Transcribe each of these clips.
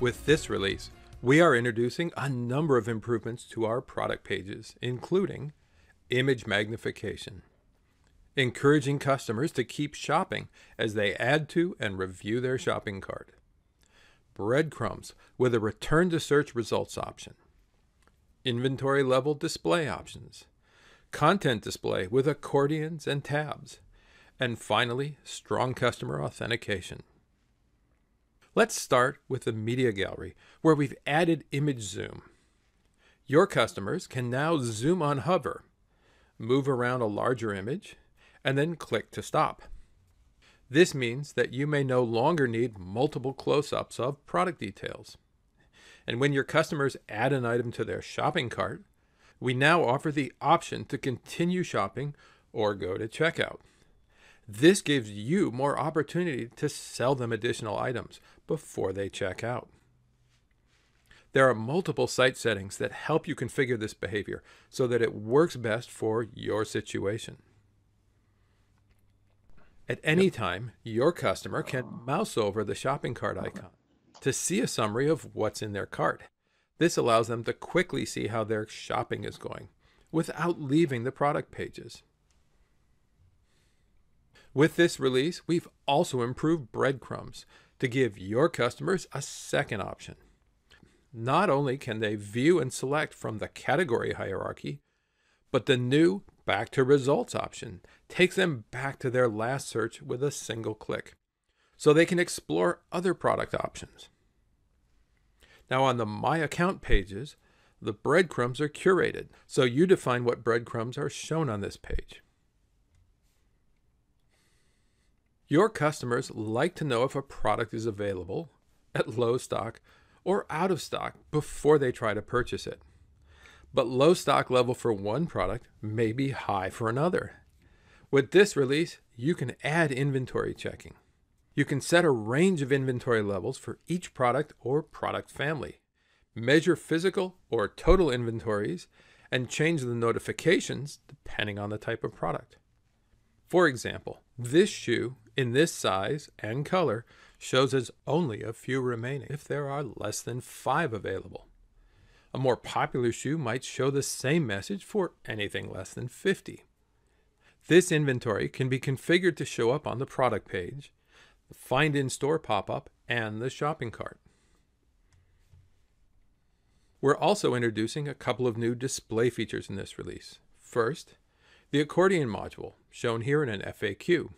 With this release, we are introducing a number of improvements to our product pages, including image magnification, encouraging customers to keep shopping as they add to and review their shopping cart, breadcrumbs with a return to search results option, inventory level display options, content display with accordions and tabs, and finally, strong customer authentication. Let's start with the media gallery, where we've added image zoom. Your customers can now zoom on hover, move around a larger image, and then click to stop. This means that you may no longer need multiple close-ups of product details. And when your customers add an item to their shopping cart, we now offer the option to continue shopping or go to checkout. This gives you more opportunity to sell them additional items before they check out. There are multiple site settings that help you configure this behavior so that it works best for your situation. At any time, your customer can mouse over the shopping cart icon to see a summary of what's in their cart. This allows them to quickly see how their shopping is going without leaving the product pages. With this release, we've also improved breadcrumbs to give your customers a second option. Not only can they view and select from the category hierarchy, but the new Back to Results option takes them back to their last search with a single click, so they can explore other product options. Now on the My Account pages, the breadcrumbs are curated, so you define what breadcrumbs are shown on this page. Your customers like to know if a product is available, at low stock, or out of stock before they try to purchase it. But low stock level for one product may be high for another. With this release, you can add inventory checking. You can set a range of inventory levels for each product or product family, measure physical or total inventories, and change the notifications depending on the type of product. For example, this shoe in this size and color shows as only a few remaining if there are less than 5 available. A more popular shoe might show the same message for anything less than 50. This inventory can be configured to show up on the product page, the Find in Store pop-up, and the shopping cart. We're also introducing a couple of new display features in this release. First, the accordion module, shown here in an FAQ.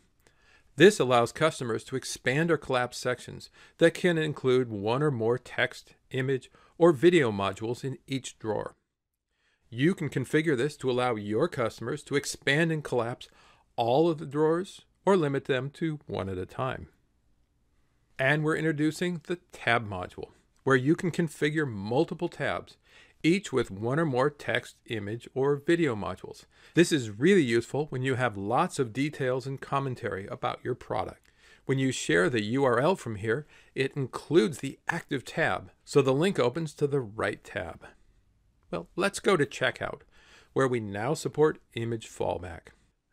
This allows customers to expand or collapse sections that can include one or more text, image, or video modules in each drawer. You can configure this to allow your customers to expand and collapse all of the drawers or limit them to one at a time. And we're introducing the tab module, where you can configure multiple tabs, each with one or more text, image, or video modules. This is really useful when you have lots of details and commentary about your product. When you share the URL from here, it includes the active tab, so the link opens to the right tab. Well, let's go to checkout, where we now support image fallback.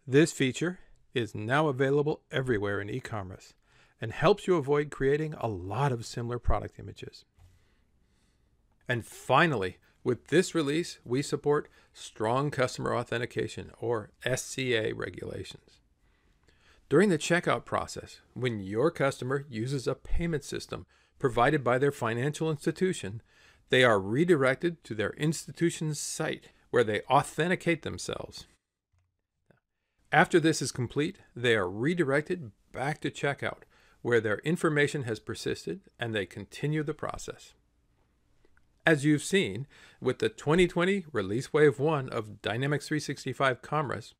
This feature is now available everywhere in e-commerce and helps you avoid creating a lot of similar product images. And finally, with this release, we support Strong Customer Authentication, or SCA regulations. During the checkout process, when your customer uses a payment system provided by their financial institution, they are redirected to their institution's site where they authenticate themselves. After this is complete, they are redirected back to checkout, where their information has persisted and they continue the process. As you've seen, with the 2020 Release Wave 1 of Dynamics 365 Commerce,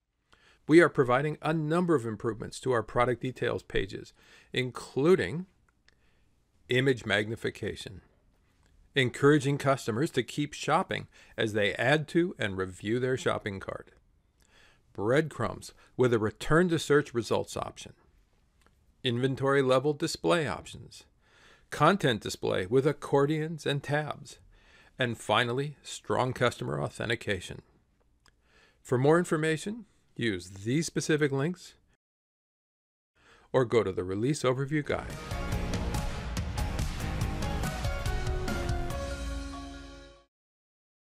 we are providing a number of improvements to our product details pages, including image magnification, encouraging customers to keep shopping as they add to and review their shopping cart, breadcrumbs with a return to search results option, inventory level display options, content display with accordions and tabs, and finally, strong customer authentication. For more information, use these specific links or go to the Release Overview Guide.